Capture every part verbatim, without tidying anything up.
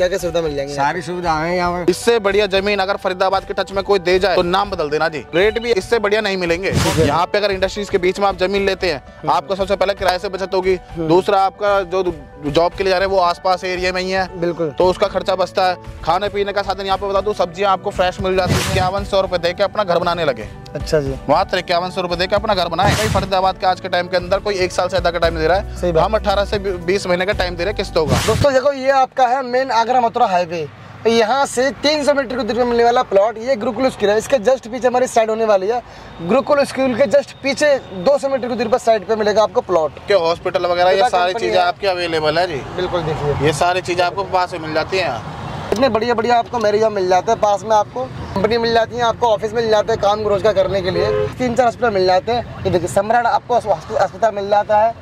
क्या क्या सुविधा मिल जाएगी? सारी सुविधा है यहाँ पर। इससे बढ़िया जमीन अगर फरीदाबाद के टच में कोई दे जाए तो नाम बदल देना जी, रेट भी इससे बढ़िया नहीं मिलेंगे। यहाँ पे अगर इंडस्ट्रीज के बीच में आप जमीन लेते हैं, आपका सबसे पहले किराए से बचत होगी, दूसरा आपका जो जॉब के लिए जा रहे हैं वो आसपास एरिया में ही है, बिल्कुल, तो उसका खर्चा बचता है। खाने पीने का साधन यहाँ पे बता दूं, सब्जियाँ आपको फ्रेश मिल जाती है, इक्यावन सौ रुपए दे के अपना घर बनाने लगे। अच्छा जी, मात्र इक्यावन सौ रुपए दे के अपना घर बनाए। कई फरीदाबाद के आज के टाइम के अंदर कोई एक साल से ज्यादा का टाइम दे रहा है, हम अठारह से बीस महीने का टाइम दे रहे हैं किस्तों का। दोस्तों देखो, ये आपका है मेन आगरा मथुरा हाईवे, यहाँ से तीन सौ मीटर की दूरी में मिलने वाला प्लॉट, ये गुरुकुल स्कूल है, इसके जस्ट पीछे हमारी साइड होने वाली है। गुरुकुल स्कूल के जस्ट पीछे दो सौ मीटर की दूरी पर साइड पे मिलेगा आपको प्लॉट के हॉस्पिटल वगैरह, ये सारी चीजें आपके अवेलेबल है जी। बिल्कुल, देखिए ये सारी चीजें आपको पास में मिल जाती है। इतने बढ़िया बढ़िया आपको मैरिज मिल जाता है, पास में आपको कंपनी मिल जाती है, आपको ऑफिस मिल जाता है काम रोजगार करने के लिए, तीन चार हॉस्पिटल मिल जाते हैं। ये देखिए सम्राट आपको अस्पताल मिल जाता है,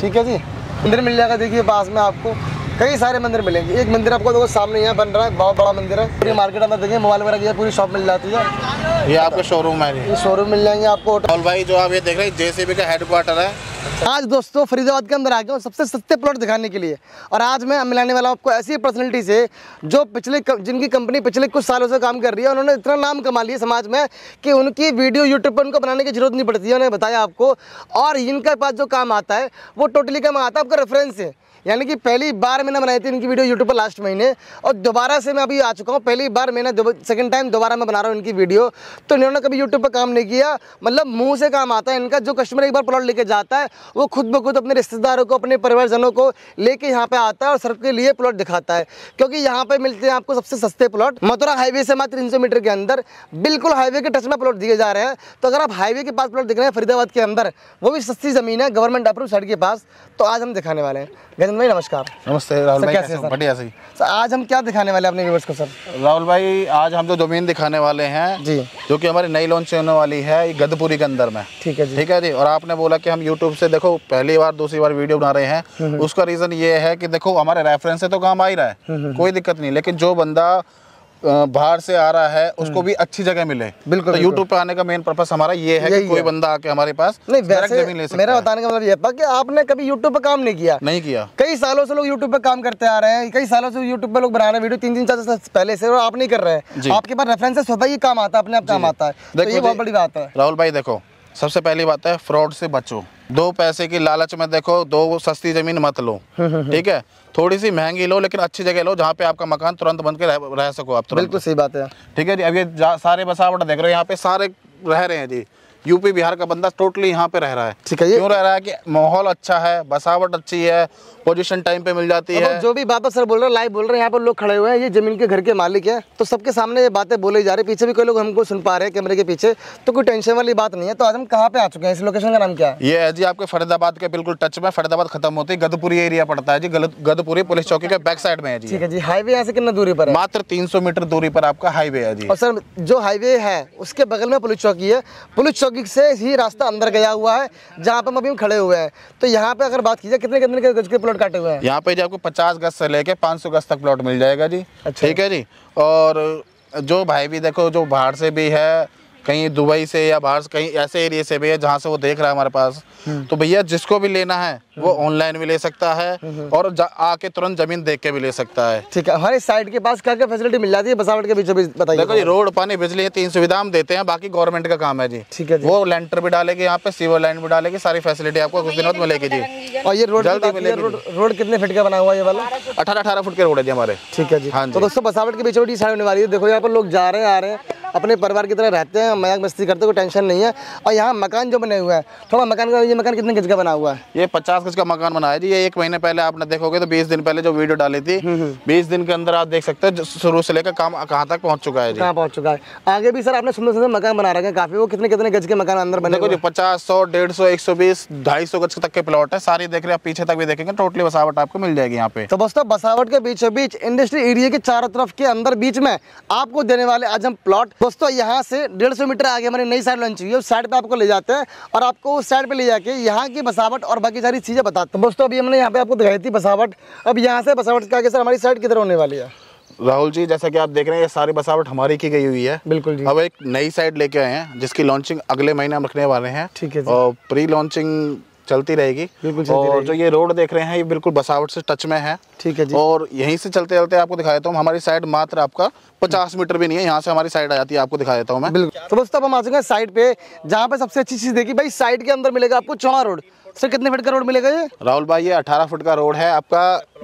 ठीक है जी, मंदिर मिल जाएगा, देखिए पास में आपको कई सारे मंदिर मिलेंगे। एक मंदिर आपको देखो सामने यहाँ बन रहा है, बहुत बड़ा मंदिर है, पूरी मार्केट में देखिए मोबाइल वगैरह की पूरी शॉप मिल जाती है। ये आपका शोरूम है, ये शोरूम मिल जाएंगे आपको। और भाई जो आप ये देख रहे हैं जेसीबी का हेडक्वार्टर है। आज दोस्तों फरीदाबाद के अंदर आ गया हूँ सबसे सस्ते प्लॉट दिखाने के लिए, और आज मैं मिलाने वाला हूँ आपको ऐसी पर्सनैलिटी से जो पिछले जिनकी कंपनी पिछले कुछ सालों से काम कर रही है, उन्होंने इतना नाम कमा लिया समाज में कि उनकी वीडियो यूट्यूब पर उनको बनाने की जरूरत नहीं पड़ती है, उन्हें बताया आपको। और इनके पास जो काम आता है वो टोटली काम आता है, आपका रेफरेंस है, यानी कि पहली बार मैंने बनाई थी इनकी वीडियो यूट्यूब पर लास्ट महीने, और दोबारा से मैं अभी आ चुका हूँ, पहली बार मैंने सेकंड टाइम दोबारा मैं बना रहा हूँ इनकी वीडियो। तो इन्होंने कभी यूट्यूब पर काम नहीं किया, मतलब मुंह से काम आता है इनका। जो कस्टमर एक बार प्लॉट लेके जाता है वो खुद ब खुद अपने रिश्तेदारों को अपने परिवारजनों को लेके यहाँ पे आता है और सबके लिए प्लॉट दिखाता है, क्योंकि यहाँ पे मिलते हैं आपको सबसे सस्ते प्लॉट। मथुरा हाईवे से मात्र तीन सौ मीटर के अंदर बिल्कुल हाईवे के टच में प्लॉट दिए जा रहे हैं। तो अगर आप हाईवे के पास प्लॉट दिख रहे हैं फरीदाबाद के अंदर, वो भी सस्ती जमीन है गवर्नमेंट अप्रूव साइड के पास, तो आज हम दिखाने वाले हैं। गजेंद्र भाई नमस्कार। नमस्ते राहुल भाई, कैसे हो? बढ़िया सही। सर आज हम क्या दिखाने वाले हैं अपने व्यूअर्स को? सर राहुल भाई आज हम जो जमीन दिखाने वाले हैं जी, जो कि हमारी नई लॉन्च होने वाली है गदपुरी के अंदर में, ठीक है जी, ठीक है जी। और आपने बोला कि हम यूट्यूब से देखो पहली बार दूसरी बार वीडियो बना रहे हैं, उसका रीजन ये है कि देखो हमारे रेफरेंस से तो काम आ ही रहा है, कोई दिक्कत नहीं, लेकिन जो बंदा बाहर से आ रहा है उसको भी अच्छी जगह मिले। बिल्कुल, तो यूट्यूब पे आने का मेन पर्पस हमारा ये है कि कोई बंदा आके हमारे पास नहीं वैसे जमीन ले सकता है। मेरा बताने का मतलब ये है कि आपने कभी यूट्यूब पे काम नहीं किया, नहीं किया, कई सालों से लोग यूट्यूब पे काम करते आ रहे हैं, कई सालों से यूट्यूब पे लोग बना रहे हैं वीडियो तीन तीन चार साल पहले से, और आप नहीं कर रहे हैं, आपके पास रेफरेंस होता है, ये काम आता है, अपने आप काम आता है, ये बहुत बड़ी बात है। राहुल भाई देखो सबसे पहली बात है फ्रॉड से बचो, दो पैसे की लालच में देखो दो सस्ती जमीन मत लो, ठीक है, थोड़ी सी महंगी लो लेकिन अच्छी जगह लो जहाँ पे आपका मकान तुरंत बन के रह, रह सको आप। बिल्कुल सही बात है, ठीक है जी। अब ये सारे बसावट देख रहे हो, यहाँ पे सारे रह रहे हैं जी, यूपी बिहार का बंदा टोटली यहाँ पे रह रहा है, ठीक है। क्यों रह रहा है कि माहौल अच्छा है, बसावट अच्छी है, पोजीशन टाइम पे मिल जाती है। जो भी बाबा सर बोल रहे हैं लाइव बोल रहे हैं, यहाँ पर लोग खड़े हुए हैं, ये जमीन के घर के मालिक हैं, तो सबके सामने ये बातें बोली जा रही है, पीछे भी कोई लोग हमको सुन पा रहे हैं कैमरे के पीछे, तो कोई टेंशन वाली बात नहीं है। तो आज हम कहाँ पे आ चुके हैं, इस लोकेशन का नाम क्या है? ये है जी आपके फरीदाबाद के बिल्कुल टच में, फरीदाबाद खत्म होती है गदपुरी एरिया पड़ता है जी, गदपुरी पुलिस चौकी के बैक साइड में है जी, ठीक है जी। हाईवे यहाँ से कितना दूरी पर? मात्र तीन सौ मीटर दूरी पर आपका हाईवे है जी। और सर जो हाईवे है उसके बगल में पुलिस चौकी है, पुलिस चौकी से ही रास्ता अंदर गया हुआ है जहाँ पे हम अभी खड़े हुए हैं। तो यहाँ पे अगर बात की जाए कितने कितने गज के प्लॉट काटे हुए हैं? यहाँ पे जो आपको पचास गज से लेके पाँच सौ गज तक प्लॉट मिल जाएगा जी, अच्छा, ठीक है जी। और जो भाई भी देखो जो बाहर से भी है, कहीं दुबई से या बाहर से कहीं ऐसे एरिया से भी है जहाँ से वो देख रहा है हमारे पास, तो भैया जिसको भी लेना है वो ऑनलाइन भी ले सकता है और आके तुरंत जमीन देख के भी ले सकता है, ठीक है। हमारे साइड के पास क्या क्या फैसिलिटी मिल जाती है बसावट के बीचों बीच बताइए? देखो जी रोड पानी बिजली ये तीन सुविधा हम देते हैं, बाकी गवर्नमेंट का काम है जी, ठीक है। वो लेंटर भी डालेगी यहाँ पे, सीवर लाइन भी डालेगी, सारी फैसिलिटी आपको कुछ दिनों में मिलेगी जी। और ये रोड रोड कितने फीट का बना हुआ है? ये वाला अठारह अठारह फुट के रोड है जी हमारे, ठीक है जी। हाँ तो दोस्तों बसावट के बीचों बीच साइड होने वाली है, देखो यहाँ पर लोग जा रहे हैं आ रहे हैं, अपने परिवार की तरह रहते हैं, मजाक मस्ती करते, कोई टेंशन नहीं है। और यहाँ मकान जो बने हुए हैं, थोड़ा मकान का, ये मकान कितने गज का बना हुआ है? ये पचास गज का मकान बना है जी। ये एक महीने पहले आपने देखोगे तो बीस दिन पहले जो वीडियो डाली थी, बीस दिन के अंदर आप देख सकते हो शुरू से लेकर काम कहाँ तक पहुँच चुका है, कहाँ पहुँच चुका है। आगे भी सर आपने सुंदर सुंदर मकान बना रखे हैं काफी, वो कितने कितने गज के मकान अंदर बने हुए? पचास सौ डेढ़ सौ एक सौ बीस ढाई सौ गज तक के प्लॉट है, सारी देख रहे हैं, पीछे तक भी देखेंगे, टोटली बसावट आपको मिल जाएगी यहाँ पे। तो दोस्तों बसावट के बीचों बीच इंडस्ट्री एरिया के चारों तरफ के अंदर बीच में आपको देने वाले आज हम प्लॉट। दोस्तों यहाँ से डेढ़ सौ मीटर आगे हमारी नई साइड लॉन्च हुई है, उस साइड पे आपको ले जाते हैं और आपको उस साइड पे ले जाके यहाँ की बसावट और बाकी सारी चीज़ें बताते हैं। दोस्तों अभी हमने यहाँ पे आपको दिखाई थी बसावट, अब यहाँ से बसावट के आगे सर हमारी साइड किधर होने वाली है? राहुल जी जैसा कि आप देख रहे हैं ये सारी बसावट हमारी की गई हुई है, बिल्कुल जी। अब एक नई साइड लेके आए हैं जिसकी लॉन्चिंग अगले महीने हम रखने वाले हैं, ठीक है। और प्री लॉन्चिंग चलती रहेगी। बिल्कुल चलती और रहेगी। जो ये रोड देख रहे हैं ये बिल्कुल बसावट से टच में है। ठीक है जी। और यहीं से चलते चलते आपको दिखा देता हूँ, हमारी साइड मात्र आपका पचास मीटर भी नहीं है, यहाँ से हमारी साइड आ जाती है, आपको दिखा देता हूँ मैं। बिल्कुल। तो बस तब हम आ चुके हैं साइड पे, जहाँ पे सबसे अच्छी चीज देखी भाई, साइड के अंदर मिलेगा आपको चौड़ा रोड। सर कितने फीट का रोड मिलेगा ये? राहुल भाई ये अठारह फुट का रोड है आपका,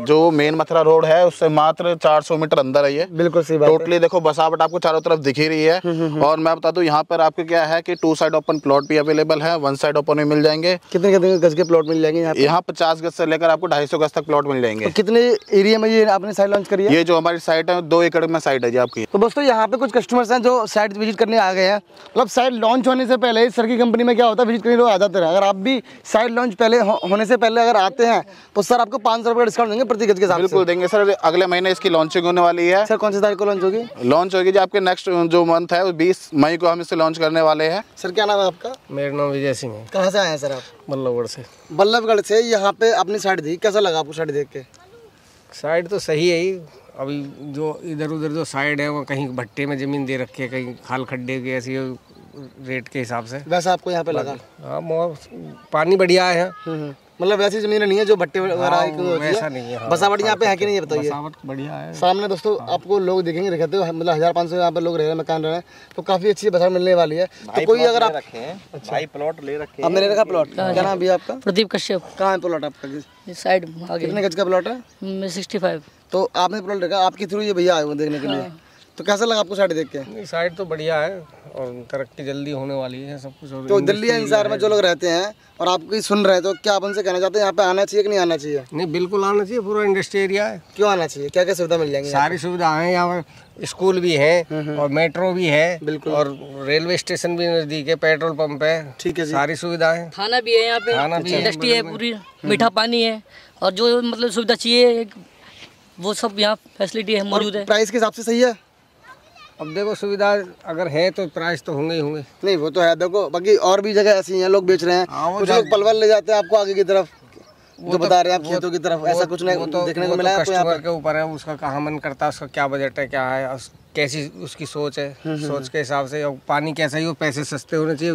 जो मेन मथुरा रोड है उससे मात्र चार सौ मीटर अंदर है ये। बिल्कुल सही बात है। टोटली देखो बसावट आपको चारों तरफ दिख ही रही है। हुँ, हुँ, और मैं बता दूं यहाँ पर आपको क्या है कि टू साइड ओपन प्लॉट भी अवेलेबल है, वन साइड ओपन भी मिल जाएंगे। कितने कितने गज के प्लॉट मिल जाएंगे यहाँ? यहाँ पचास गज से लेकर आपको ढाई सौ गज तक प्लॉट मिल जाएंगे। कितने एरिया में ये आपने साइड लॉन्च करी है? ये जो हमारी साइट है दो एकड़ में साइट है जी आपकी। तो दोस्तों यहाँ पे कुछ कस्टमर्स हैं जो साइट विजिट करने आ गए हैं, मतलब साइट लॉन्च होने से पहले। सर की कंपनी में क्या होता है विजिट करने लोग आ जाते हैं, अगर आप भी साइट लॉन्च पहले हो, होने से पहले अगर आते हैं तो सर आपको पाँच सौ रुपये का डिस्काउंट देंगे प्रति गज के हिसाब से। बिल्कुल देंगे सर। अगले महीने इसकी लॉन्चिंग होने वाली है। सर कौन सी तारीख को लॉन्च होगी? लॉन्च होगी जो आपके नेक्स्ट जो मंथ है बीस मई को हम इसे लॉन्च करने वाले हैं। सर क्या नाम है आपका? मेरा नाम विजय सिंह है। कहाँ से आए हैं सर आप? बल्लभगढ़ से। बल्लभगढ़ से यहाँ पे अपनी साइड दी, कैसा लगा आपको साइड देख के? साइड तो सही है ही, अभी जो इधर उधर जो साइड है वो कहीं भट्टे में जमीन दे रखी है, कहीं खाल खड्डे की ऐसी रेट के हिसाब से। वैसा आपको यहाँ पे लगा? हाँ, पानी बढ़िया है, मतलब वैसी जमीन नहीं है जो भट्टे वगैरह नहीं है। बसावट यहाँ पे है कि नहीं बताइए? बसावट बढ़िया है। सामने दोस्तों आपको लोग दिखेंगे, दिखाते हो, मतलब हजार पाँच सौ यहाँ पे लोग रह रहे हैं, मकान रह रहे हैं, तो काफी अच्छी बसावट मिलने वाली है। तो कोई अगर आप भाई प्लॉट ले रखे हैं, मैंने रखा प्लॉट। क्या नाम है आपका? प्रदीप कश्यप। कहाँ है प्लॉट आपका? साइड आगे। कितने गज का प्लॉट है? Sixty five. तो आपने प्लॉट रखा, आपके थ्रू ये भैया आए हुए देखने के लिए, तो कैसा लगा आपको साइड देख के? साइड तो बढ़िया है और तरक्की जल्दी होने वाली है सब कुछ। तो दिल्ली एनसीआर में जो लोग रहते हैं और आपको सुन रहे हैं, तो क्या आप उनसे कहना चाहते हैं यहाँ पे आना चाहिए कि नहीं आना चाहिए? नहीं, बिल्कुल आना चाहिए, पूरा इंडस्ट्री एरिया है। क्यों आना चाहिए? क्या क्या सुविधा मिल जाएंगी? सारी सुविधाएं यहाँ पर, स्कूल भी है और मेट्रो भी है। बिल्कुल। और रेलवे स्टेशन भी नजदीक है, पेट्रोल पंप है। ठीक है, सारी सुविधाएं। खाना भी है यहाँ पे, खाना भी, इंडस्ट्री है पूरी, मीठा पानी है और जो मतलब सुविधा चाहिए वो सब यहाँ फैसिलिटी है, मौजूद है। प्राइस के हिसाब से सही है। अब देखो सुविधा अगर है तो प्राइस तो होंगे ही होंगे। नहीं वो तो है, देखो बाकी और भी जगह ऐसी हैं लोग बेच रहे हैं, कुछ लोग पलवल ले जाते हैं आपको आगे की तरफ, वो तो बता रहे हैं आप खेतों की तरफ, ऐसा कुछ नहीं तो देखने को मिला है। कस्टमर के ऊपर है उसका कहाँ मन करता है, उसका क्या बजट है, क्या है, कैसी उसकी सोच है, सोच के हिसाब से। और पानी कैसा ही हो, पैसे सस्ते होने चाहिए,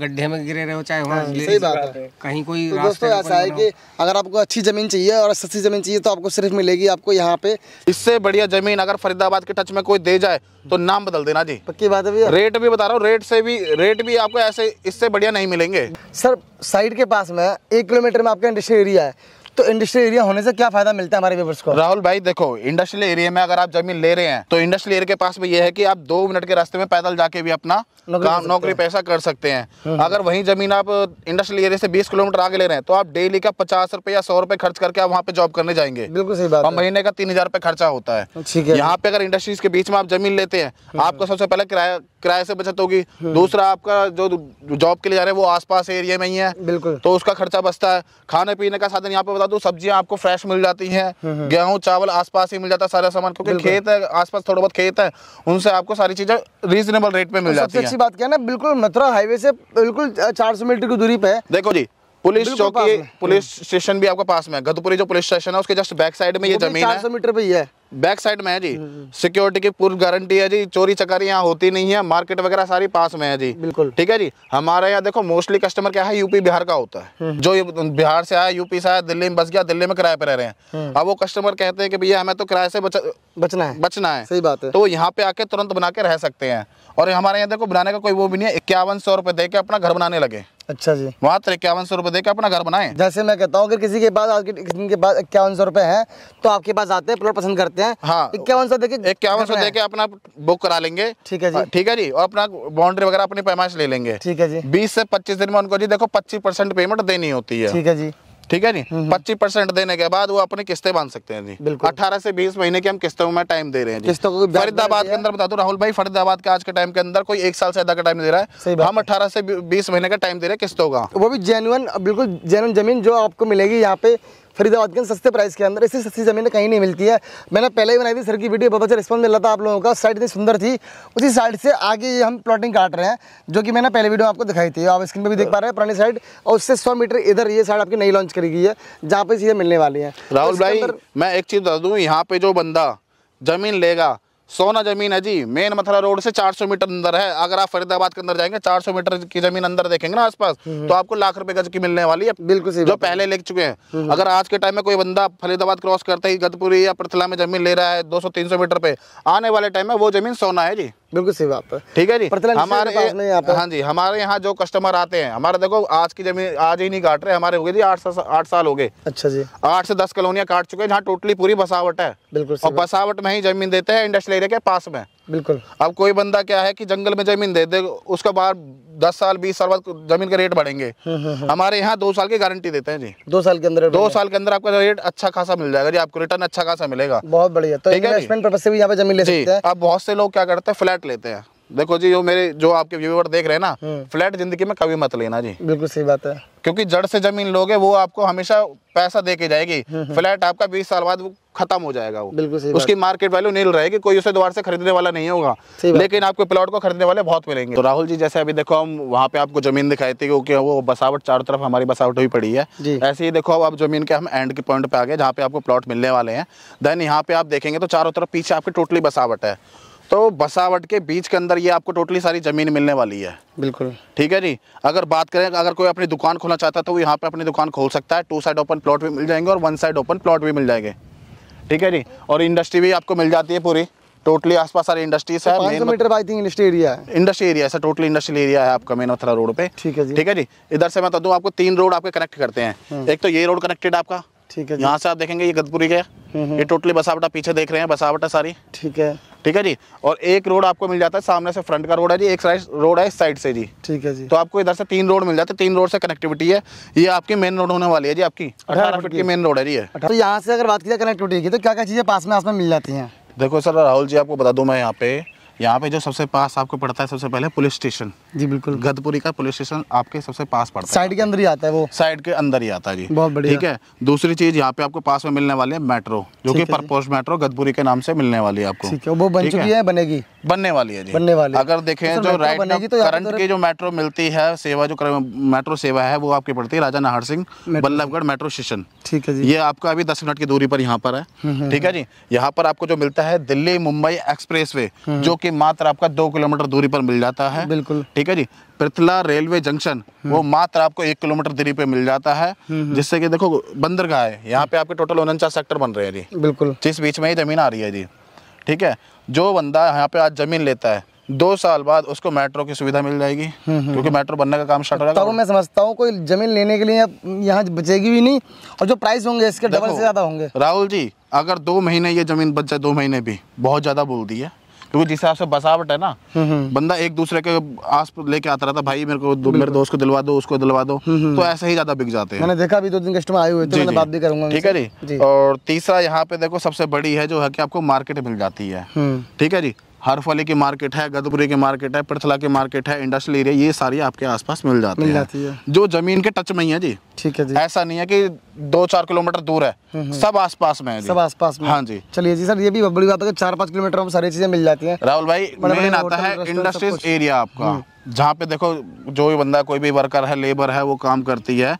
गड्ढे में गिरे रहे हो चाहे वहाँ। सही बात है। कहीं कोई तो दोस्तों ऐसा है कि अगर आपको अच्छी ज़मीन चाहिए और सस्ती ज़मीन चाहिए तो आपको सिर्फ मिलेगी आपको यहाँ पे। इससे बढ़िया ज़मीन अगर फरीदाबाद के टच में कोई दे जाए तो नाम बदल देना जी, पक्की बात है भैया। रेट भी बता रहा हूँ, रेट से भी रेट भी आपको ऐसे इससे बढ़िया नहीं मिलेंगे। सर साइड के पास में एक किलोमीटर में आपका इंडस्ट्रियल एरिया है, तो इंडस्ट्रियल एरिया होने से क्या फायदा मिलता है हमारे व्यूअर्स को? राहुल भाई देखो, इंडस्ट्रियल एरिया में अगर आप जमीन ले रहे हैं तो इंडस्ट्रियल एरिया के पास में ये है कि आप दो मिनट के रास्ते में पैदल जाके भी अपना काम नौकरी पैसा कर सकते हैं। अगर वही जमीन आप इंडस्ट्रियल एरिया से बीस किलोमीटर आगे ले रहे हैं तो आप डेली का पचास रुपए या सौ रुपए खर्च करके आप वहाँ पे जॉब करने जाएंगे। बिल्कुल सही बात है। महीने का तीन हजार रुपए खर्चा होता है। यहाँ पे अगर इंडस्ट्रीज के बीच में आप जमीन लेते हैं, आपका सबसे पहले किराया किराए से बचत होगी, दूसरा आपका जो जॉब के लिए जा रहे हैं वो आसपास एरिया में ही है। बिल्कुल। तो उसका खर्चा बचता है। खाने पीने का साधन यहाँ पे बता दूं, सब्जियां आपको फ्रेश मिल जाती हैं, गेहूं चावल आसपास ही मिल जाता है सारा सामान, क्योंकि खेत है आसपास, थोड़ा बहुत खेत है, उनसे आपको सारी चीजें रीजनेबल रेट पे मिल जाती है। अच्छी बात क्या ना, बिल्कुल मथुरा हाईवे से बिल्कुल चार सौ मीटर की दूरी पे है। देखो जी पुलिस चौकी, पुलिस स्टेशन भी आपका पास में है, गधपुरी जो पुलिस स्टेशन है उसके जस्ट बैक साइड में ये जमीन है। चार सौ मीटर पे ही है, बैक साइड में है जी। सिक्योरिटी की पूरी गारंटी है जी, चोरी चकारी यहाँ होती नहीं है, मार्केट वगैरह सारी पास में है जी। बिल्कुल। ठीक है जी। हमारे यहाँ देखो मोस्टली कस्टमर क्या है, यूपी बिहार का होता है, जो बिहार से आया, यूपी से आया, दिल्ली में बस गया, दिल्ली में किराए पे रह रहे हैं। अब वो कस्टमर कहते हैं कि भैया हमें तो किराए से बच... बचना है बचना है सही बात है। तो यहाँ पे आके तुरंत बना के रह सकते हैं। और हमारे यहाँ देखो बनाने का कोई वो भी नहीं है, इक्यावन सौ रुपए देके अपना घर बनाने लगे। अच्छा जी। मात्र इक्यावन सौ रुपए देके अपना घर बनाए। जैसे मैं कहता हूँ अगर किसी के पास इक्यावन सौ रुपए है तो आपके पास आते हैं, प्लॉट पसंद करते हैं। हाँ, इक्यावन सौ देके इक्यावन सौ देके अपना बुक करा लेंगे। ठीक है जी। ठीक है जी। और अपना बाउंड्री वगैरह अपनी पैमाइश ले लेंगे। ठीक है जी। बीस से पच्चीस दिन में उनको जी देखो पच्चीस परसेंट पेमेंट देनी होती है। ठीक है जी। ठीक है जी। पच्चीस परसेंट देने के बाद वो अपनी किस्तें बांध सकते हैं जी। अठारह से बीस महीने के हम किस्तों में टाइम दे रहे हैं जी। फरीदाबाद के अंदर बता दो राहुल भाई, फरीदाबाद के आज के टाइम के अंदर कोई एक साल से ज्यादा का टाइम दे रहा है, हम अठारह से बीस महीने का टाइम दे रहे हैं किस्तों का, वो भी जेन्युइन, बिल्कुल जेन्युइन जमीन जो आपको मिलेगी यहाँ पे फरीदाबाद के सस्ते प्राइस के अंदर। इससे सस्ती ज़मीन कहीं नहीं मिलती है। मैंने पहले ही बनाई थी सर की वीडियो, बहुत अच्छा रिस्पॉन्स मिल रहा था आप लोगों का। साइड इतनी सुंदर थी, उसी साइड से आगे ये हम प्लॉटिंग काट रहे हैं, जो कि मैंने पहले वीडियो आपको दिखाई थी, आप स्क्रीन पे भी देख पा रहे हैं पुरानी साइड। और उससे सौ मीटर इधर ये साइड आपकी नई लॉन्च करी गई है, जहाँ पर चीज़ें मिलने वाली है। राहुल भाई मैं एक चीज़ बता दूँ, यहाँ पे जो बंदा जमीन लेगा सोना जमीन है जी, मेन मथुरा रोड से चार सौ मीटर अंदर है। अगर आप फरीदाबाद के अंदर जाएंगे चार सौ मीटर की जमीन अंदर देखेंगे ना आसपास, तो आपको लाख रुपए गज की मिलने वाली है, बिल्कुल जो पहले ले चुके हैं। अगर आज के टाइम में कोई बंदा फरीदाबाद क्रॉस करते ही गदपुरी या पृथला में जमीन ले रहा है दो सौ तीन सौ मीटर पे, आने वाले टाइम में वो जमीन सोना है जी, बिल्कुल सही बात है। ठीक है जी, हमारे हाँ जी हमारे यहाँ जो कस्टमर आते हैं हमारे, देखो आज की जमीन आज ही नहीं काट रहे, हमारे हो गए जी आठ आठ साल हो गए। अच्छा जी, आठ से दस कॉलोनियाँ काट चुके हैं जहाँ टोटली पूरी बसावट है, बिल्कुल, और बसावट में ही जमीन देते हैं इंडस्ट्रियल एरिया के पास में, बिल्कुल। अब कोई बंदा क्या है कि जंगल में जमीन दे दे, उसका बाहर दस साल बीस साल बाद जमीन के रेट बढ़ेंगे। हमारे यहाँ दो साल की गारंटी देते हैं जी, दो साल के अंदर दो साल के अंदर आपका रेट अच्छा खासा मिल जाएगा जी, आपको रिटर्न अच्छा खासा मिलेगा, बहुत बढ़िया। तो इन्वेस्टमेंट पर्पस से भी यहाँ पे जमीन ले सकते हैं। अब बहुत से लोग क्या करते हैं, फ्लैट लेते हैं। देखो जी जो मेरे जो आपके व्यूअर देख रहे हैं ना, फ्लैट जिंदगी में कभी मत लेना जी, बिल्कुल सही बात है, क्योंकि जड़ से जमीन लोगे वो आपको हमेशा पैसा दे के जाएगी, फ्लैट आपका बीस साल बाद खत्म हो जाएगा, वो बिल्कुल सही, उसकी मार्केट वैल्यू नहीं रहेगी, कोई उसे दोबारा से खरीदने वाला नहीं होगा। लेकिन आपको प्लॉट को खरीदने वाले बहुत मिलेंगे। तो राहुल जी जैसे अभी देखो हम वहाँ पे आपको जमीन दिखाई थी क्योंकि वो बसावट चारों तरफ हमारी बसावट हुई पड़ी है, ऐसे ही देखो अब जमीन के हम एंड के पॉइंट पे आ गए जहाँ पे आपको प्लॉट मिलने वाले हैं। देन यहाँ पे आप देखेंगे तो चारों तरफ पीछे आपकी टोटली बसावट है, तो बसावट के बीच के अंदर ये आपको टोटली सारी ज़मीन मिलने वाली है, बिल्कुल ठीक है जी। अगर बात करें अगर कोई अपनी दुकान खोलना चाहता है तो वो यहाँ पे अपनी दुकान खोल सकता है, टू साइड ओपन प्लॉट भी मिल जाएंगे और वन साइड ओपन प्लॉट भी मिल जाएंगे, ठीक है जी। और इंडस्ट्री भी आपको मिल जाती है पूरी, टोटली आसपास सारी इंडस्ट्रीज है, इंडस्ट्री एरिया है, इंडस्ट्री एरिया है, टोटली इंडस्ट्रियल एरिया है आपका मेन मथुरा रोड पे, ठीक है जी। ठीक है जी, इधर से मैं बता दूँ आपको तीन रोड आपके कनेक्ट करते हैं, एक तो ये रोड कनेक्टेड आपका, ठीक है, यहाँ से आप देखेंगे ये गदपुरी के, ये टोटली बसावटा पीछे देख रहे हैं बसावटा सारी, ठीक है ठीक है जी। और एक रोड आपको मिल जाता है सामने से, फ्रंट का रोड है जी, एक साइड रोड है इस साइड से जी, ठीक है जी। तो आपको इधर से तीन रोड मिल जाते हैं, तीन रोड से कनेक्टिविटी है। ये आपकी मेन रोड होने वाली है जी, आपकी अठारह फीट की मेन रोड है जी। तो यहाँ से अगर बात की जाए कनेक्टिविटी की, तो क्या क्या चीज़ें पास में आपको मिल जाती हैं? देखो सर राहुल जी आपको बता दूँ मैं, यहाँ पे यहाँ पे जो सबसे पास आपको पड़ता है सबसे पहले पुलिस स्टेशन जी, बिल्कुल गदपुरी का पुलिस स्टेशन आपके सबसे पास पड़ता है, साइड के अंदर ही आता है, वो साइड के अंदर ही आता है जी, बहुत बढ़िया, ठीक है। दूसरी चीज यहाँ पे आपको पास में मिलने वाली है मेट्रो, जो कि परपोज मेट्रो गदपुरी के नाम से मिलने वाली है आपको, ठीक है, वो बन चुकी है, बनेगी, बनने वाली है जी, बनने वाली। अगर देखें जो राइट करंट की जो मेट्रो मिलती है सेवा, जो मेट्रो सेवा है वो आपकी पड़ती है राजा नाहर सिंह बल्लभगढ़ मेट्रो स्टेशन, ठीक है जी। ये आपका अभी दस मिनट की दूरी पर यहाँ पर है, ठीक है जी। यहाँ पर आपको जो मिलता है दिल्ली मुंबई एक्सप्रेसवे, जो कि मात्र आपका दो किलोमीटर दूरी पर मिल जाता है, बिल्कुल ठीक है जी। पृथला रेलवे जंक्शन वो मात्र आपको एक किलोमीटर दूरी पे मिल जाता है, जिससे कि देखो बंदरगाह है यहाँ पे, आपके टोटल उनचास सेक्टर बन रहे हैं जी, बिल्कुल, जिस बीच में ही जमीन आ रही है जी, ठीक है। जो बंदा यहाँ पे आज जमीन लेता है दो साल बाद उसको मेट्रो की सुविधा मिल जाएगी, क्योंकि मेट्रो बनने का काम स्टार्ट हो जाएगा। तो मैं समझता हूँ कोई जमीन लेने के लिए यहाँ बचेगी भी नहीं, और जो प्राइस होंगे इसके डबल से ज्यादा होंगे। राहुल जी अगर दो महीने ये जमीन बच जाए, दो महीने भी बहुत ज्यादा बोल दी है, क्योंकि जिस हिसाब से बसावट है ना, बंदा एक दूसरे के आस लेके आता रहता, भाई मेरे को दो, मेरे दोस्त को दिलवा दो, उसको दिलवा दो, तो ऐसे ही ज्यादा बिक जाते हैं। मैंने देखा भी दो दिन कस्टमर आए हुए थे, मैंने बात भी करूंगा, ठीक है जी। और तीसरा यहाँ पे देखो सबसे बड़ी है जो है कि आपको मार्केट मिल जाती है, ठीक है जी। हरफली की मार्केट है, गदपुरी की मार्केट है, पृथला की मार्केट है, इंडस्ट्रियल एरिया, ये सारी आपके आसपास मिल जाती मिल है, है जो जमीन के टच में ही है जी, ठीक है जी। ऐसा नहीं है कि दो चार किलोमीटर दूर है, सब आसपास में है, सब आसपास में, हाँ जी। चलिए जी सर, ये भी बड़ी बात है, चार पाँच किलोमीटर में सारी चीजें मिल जाती है। राहुल भाई मेन आता है इंडस्ट्रियल एरिया आपका, जहाँ पे देखो जो भी बंदा कोई भी वर्कर है, लेबर है, वो काम करती है,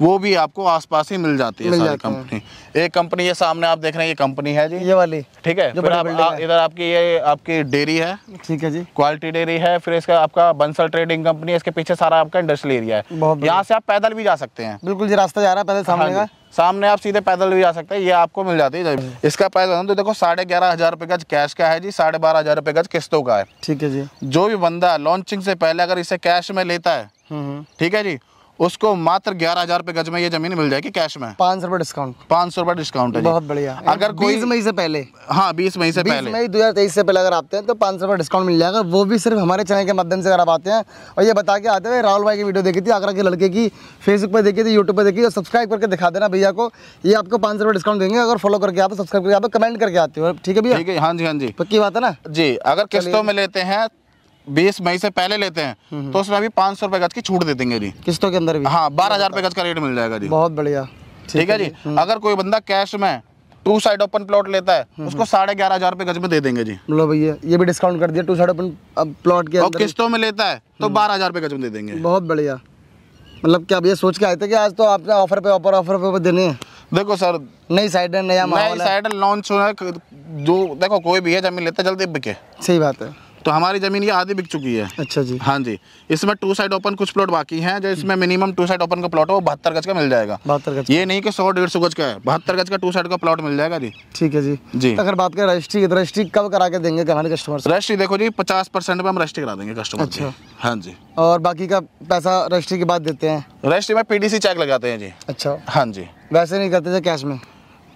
वो भी आपको आसपास ही मिल जाती है, मिल सारी कंपनी। एक कंपनी ये सामने आप देख रहे हैं, ये कंपनी है जी, ये वाली, ठीक है। फिर आप, आप इधर आपकी ये आपकी डेयरी है, ठीक है जी, क्वालिटी डेयरी है। फिर इसका आपका बंसल ट्रेडिंग कंपनी है, इसके पीछे सारा आपका इंडस्ट्रियल एरिया है। यहाँ से आप पैदल भी जा सकते हैं, बिल्कुल जी, रास्ता जा रहा है पैदल, सामने का सामने आप सीधे पैदल भी जा सकते हैं। ये आपको मिल जाती है। इसका पैसा तो देखो साढ़े ग्यारह हजार रुपये गज कैश का है जी, साढ़े बारह हजार रुपये गज किस्तों का है, ठीक है जी। जो भी बंदा लॉन्चिंग से पहले अगर इसे कैश में लेता है, ठीक है जी, उसको मात्र ग्यारह हजार रुपये गज में ये जमीन मिल जाएगी कैश में। पाँच सौ रुपये डिस्काउंट, पाँच सौ रुपये डिस्काउंट है, बहुत बढ़िया। अगर बीस मई से पहले, हाँ बीस मई से पहले, बीस मई दो हजार तेईस से पहले अगर आते हैं तो पाँच सौ रुपये डिस्काउंट मिल जाएगा, वो भी सिर्फ हमारे चैनल के माध्यम से अगर आप आते हैं। और ये बता के आते हुए, राहुल भाई की वीडियो देखी थी, आगरा के लड़के की, फेसबुक पर देखी थी, यूट्यूब पर देखी, और सब्सक्राइब करके दिखा देना भैया को, ये आपको पाँच सौ रुपये डिस्काउंट देंगे अगर फॉलो करके आप, सब्सक्राइब करके आप, कमेंट करके आते हो, ठीक है भैया? ठीक है, हाँ जी, हाँ जी, पक्की बात है ना जी। अगर किस्तों में लेते हैं, बीस मई से पहले लेते हैं, तो उसमें अभी पाँच सौ रुपए गज की छूट दे देंगे जी, किस्तों के अंदर भी, हाँ, बारह हजार रुपए गज का रेट मिल जाएगा जी, बहुत बढ़िया, ठीक है जी। अगर कोई बंदा कैश में टू साइड ओपन प्लॉट लेता है, उसको साढ़े ग्यारह हजार रुपए गज में दे देंगे जी। लो भैया, ये भी डिस्काउंट कर दिया, टू साइड ओपन प्लॉट के अंदर। किस्तों में लेता है तो बारह हजार रुपए गज में दे देंगे, बहुत बढ़िया। मतलब क्या भैया सोच के आए थे कि आज तो आपने ऑफर पे ऑफर ऑफर पे देने हैं? देखो सर नई साइडर नया माहौल है, साइडर लॉन्च हुआ है, जो देखो कोई भी है जमीन लेता जल्दी बिके। सही बात है। तो हमारी जमीन ये आधी बिक चुकी है। अच्छा जी। हाँ जी। इसमें टू साइड ओपन कुछ प्लॉट बाकी हैं, जो इसमें मिनिमम टू साइड ओपन का प्लॉट है वो बहत्तर गज का मिल जाएगा। बहत्तर गज। ये नहीं कि सौ डेढ़ सौ गज का है, बहत्तर गज का टू साइड का प्लॉट मिल जाएगा जी। ठीक है जी। जी अगर बात करें रजिस्ट्री, रजिस्ट्री कब करा के देंगे हमारे कस्टमर से? रजिस्ट्री देखो जी पचास परसेंट में हम रजिस्ट्री करा देंगे कस्टमर। अच्छा। हाँ जी। और बाकी का पैसा रजिस्ट्री के बाद देते हैं? रजिस्ट्री में पीडीसी चेक लगाते हैं जी। अच्छा। हाँ जी। वैसे नहीं करते थे कैश में?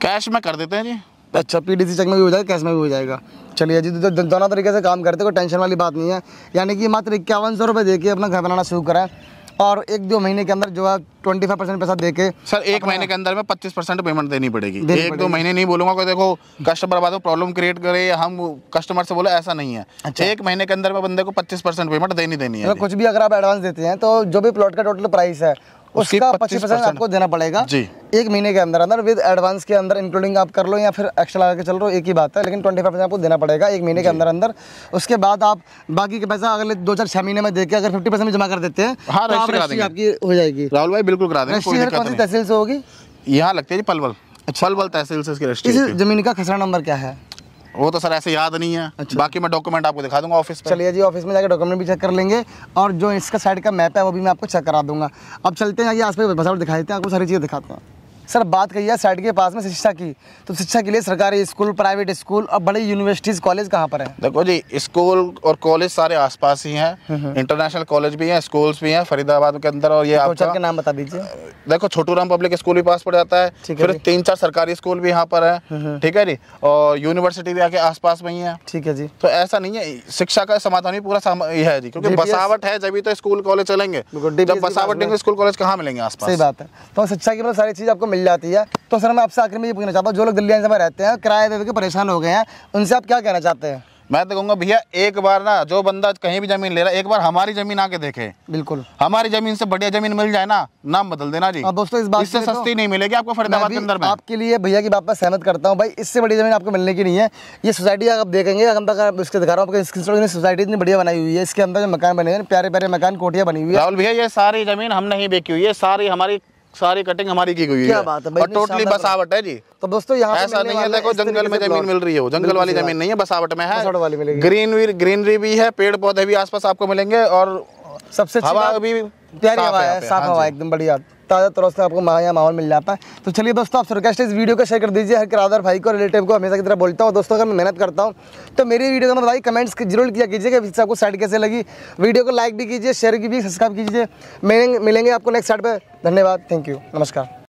कैश में कर देते हैं जी। अच्छा, पीडीसी चेक में भी हो जाएगा, कैश में भी हो जाएगा। चलिए जी, तो दोनों तरीके से काम करते, कोई टेंशन वाली बात नहीं है। यानी कि मात्र इक्यावन सौ रुपये दे के अपना घर बनाना शुरू करा है और एक दो महीने के अंदर जो है ट्वेंटी फाइव परसेंट पैसा देके सर एक महीने के अंदर में पच्चीस परसेंट पेमेंट देनी पड़ेगी। देनी एक पड़ेगी। दो महीने नहीं बोलूँगा कि देखो कस्टमर बाद में प्रॉब्लम क्रिएट करे, हम कस्टमर से बोले, ऐसा नहीं है। अच्छा। एक महीने के अंदर में बंदे को पच्चीस परसेंट पेमेंट देनी देनी है। कुछ भी अगर आप एडवांस देते हैं तो जो भी प्लॉट का टोटल प्राइस है उसका पच्चीस परसेंट आपको देना पड़ेगा जी। एक महीने के अंदर अंदर विद एडवांस के अंदर इंक्लूडिंग आप कर लो या फिर एक्स्ट्रा लगा के चल लो, एक ही बात है, लेकिन ट्वेंटी फाइव परसेंट आपको देना पड़ेगा एक महीने के अंदर अंदर। उसके बाद आप बाकी के पैसा अगले दो चार छह महीने में देके अगर फिफ्टी परसेंट जमा कर देते हैं हाँ, तो आप आपकी हो जाएगी। राहुल भाई बिल्कुल करा देंगे। कौन सी तहसील से होगी? यहाँ लगती है जी पलवल। पलवल तहसील से इसकी रजिस्ट्री। इस जमीन का खसरा नंबर क्या है? वो तो सर ऐसे याद नहीं है। अच्छा। बाकी मैं डॉक्यूमेंट आपको दिखा दूंगा ऑफिस। चलिए जी, ऑफिस में जाकर डॉक्यूमेंट भी चेक कर लेंगे और जो इसका साइड का मैप है वो भी मैं आपको चेक करा दूंगा। अब चलते हैं आगे, आस पास बाजार दिखा देते हैं, आपको सारी चीज़ें दिखाते हैं। सर बात कही है साइड के पास में शिक्षा की, तो शिक्षा के लिए सरकारी स्कूल, प्राइवेट स्कूल और बड़ी यूनिवर्सिटीज़, कॉलेज कहाँ पर है? देखो जी स्कूल और कॉलेज सारे आसपास ही हैं, इंटरनेशनल कॉलेज भी हैं, स्कूल्स भी हैं फरीदाबाद के अंदर। और ये आपका नाम बता दीजिए। देखो छोटू राम पब्लिक स्कूल भी पास पड़ जाता है, फिर तीन चार सरकारी स्कूल भी यहाँ पर है, ठीक है जी, और यूनिवर्सिटी भी आके आस पास में ही है। ठीक है जी। तो ऐसा नहीं है, शिक्षा का समाधान ही पूरा है जी, क्योंकि बसावट है जब तो स्कूल कॉलेज चलेंगे, जब बसावट नहीं स्कूल कॉलेज कहाँ मिलेंगे आस पास? सही बात है। तो शिक्षा की सारी चीज़ आपको मिल जाती है। तो सर मैं आपसे आखिर में ये पूछना चाहता हूँ, जो लोग दिल्ली में रहते हैं, किराए दे के परेशान हो गए हैं, उनसे आप क्या कहना चाहते हैं? मैं तो कहूँगा भैया एक बार ना जो बंदा कहीं भी जमीन ले रहा है एक बार हमारी जमीन आके देखे। बिल्कुल। हमारी जमीन से बढ़िया जमीन मिल जाए ना, नाम बदल देना जी। अब दोस्तों इस बात इससे सस्ती नहीं मिलेगी आपको फरीदाबाद के अंदर में। आपके लिए भैया की बात पर सहमत करता हूँ भाई, इससे बड़ी जमीन आपको मिलने की नहीं है। ये सोसाइटी आप देखेंगे, हम तक इसके दिखा रहा हूँ आपको स्क्रीन शॉट, सोसाइटी इतनी बढ़िया बनाई हुई है, इसके अंदर मकान बने हुए, प्यारे प्यारे मकान, कोठियाँ बनी हुई है। राहुल भैया ये सारी जमीन हम नहीं बेची हुई है, सारी हमारी सारी कटिंग हमारी की हुई है। क्या बात है भाई, और टोटली बसावट है जी। तो दोस्तों यहाँ ऐसा नहीं है, देखो जंगल में जमीन मिल रही है, जंगल वाली जमीन नहीं है, बसावट में है, ग्रीनरी ग्रीनरी भी है, पेड़ पौधे भी आसपास आपको मिलेंगे और सबसे हवा भी प्यारी हवा है, साफ हवा एकदम बढ़िया, ताज़ा तौर से आपको यहाँ माहौल मिल जाता है। तो चलिए दोस्तों, आप रिक्वेस्ट है इस वीडियो को शेयर कर दीजिए, हर किरादार भाई को, रिलेटिव को हमेशा की तरह बोलता हूँ दोस्तों, अगर मैं मेहनत करता हूँ तो मेरी वीडियो को बताइए, कमेंट्स जरूर किया कीजिएगा कि आपको साइड कैसे लगी, वीडियो को लाइक भी कीजिए, शेयर कीजिए, सब्सक्राइब कीजिए। मिलेंगे आपको नेक्स्ट साइड पर। धन्यवाद, थैंक यू, नमस्कार।